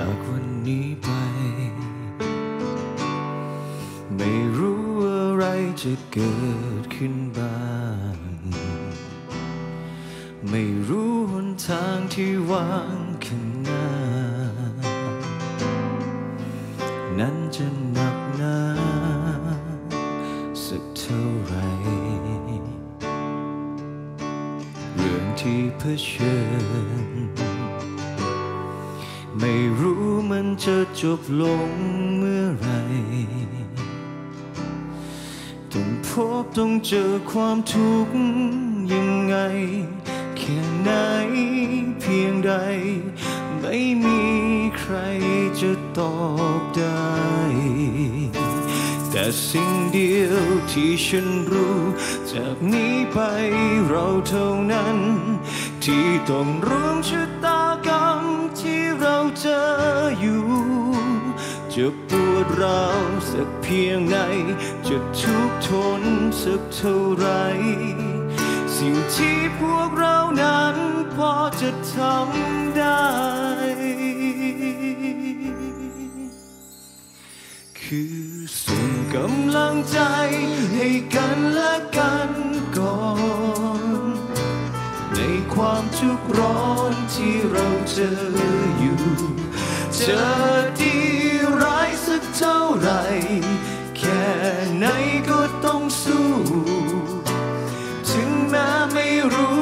จากวันนี้ไปไม่รู้อะไรจะเกิดขึ้นบ้างไม่รู้หนทางที่วางข้างหน้านั้นจะหนักหนาสักเท่าไรเรื่องที่เผชิญไม่รู้มันจะจบลงเมื่อไรต้องพบต้องเจอความทุกข์ยังไงแค่ไหนเพียงใดไม่มีใครจะตอบได้แต่สิ่งเดียวที่ฉันรู้จากนี้ไปเราเท่านั้นที่ต้องร่วมชะตากรรมที่เราเจออยู่จะปวดร้าวสักเพียงไหนจะทุกข์ทนสักเท่าไรสิ่งที่พวกเรานั้นพอจะทำได้คือส่งกำลังใจให้กันและกันก่อนในความทุกข์ร้อนที่เราเจออยู่เจอดีร้ายสักเท่าไรแค่ไหนก็ต้องสู้ถึงแม้ไม่รู้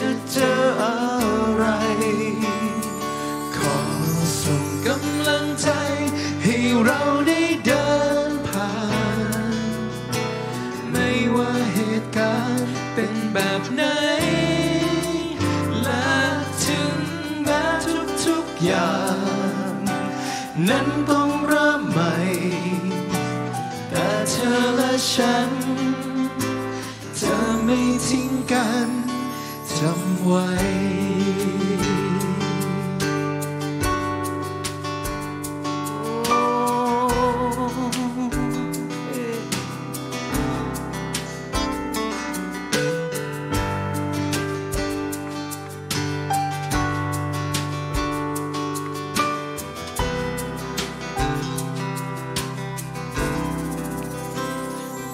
จะเจออะไรขอส่งกำลังใจให้เราได้เดินผ่านไม่ว่าเหตุการณ์เป็นแบบไหนและถึงแม้ทุกอย่างนั้นต้องเริ่มใหม่แต่เธอและฉันจะไม่ทิ้งกันจำไว้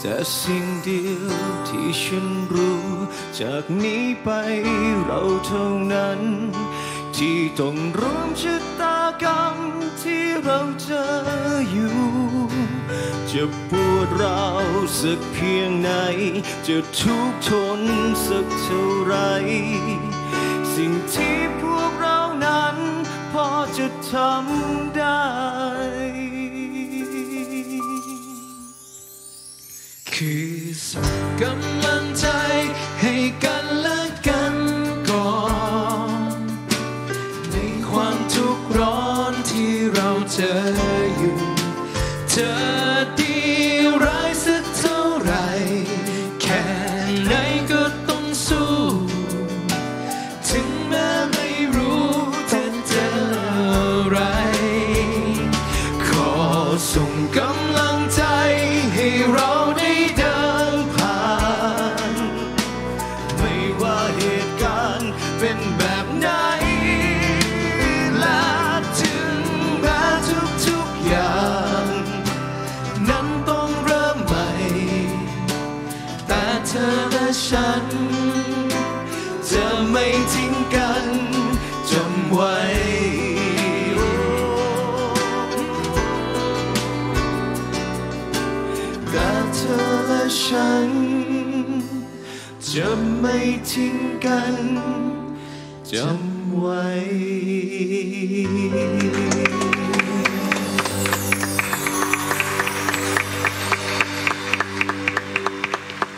แต่สิ่งเดียวที่ฉันรู้จากนี้ไปเราเท่านั้นที่ต้องร่วมชะตากรรมที่เราเจออยู่จะปวดร้าวสักเพียงไหนจะทุกข์ทนสักเท่าไรสิ่งที่พวกเรานั้นพอจะทำได้คือส่งกำลังใจให้กันและกันก่อนในความทุกข์ร้อนที่เราเจออยู่เจอดีร้ายสักเท่าไรแค่ไหนก็ต้องสู้ถึงแม้ไม่รู้จะเจออะไรขอส่งกำลังใจให้เราเป็นแบบไหนและถึงแม้ทุกอย่างนั้นต้องเริ่มใหม่แต่เธอและฉันจะไม่ทิ้งกันจำไว้แต่เธอและฉันจะไม่ทิ้งกันจำไว้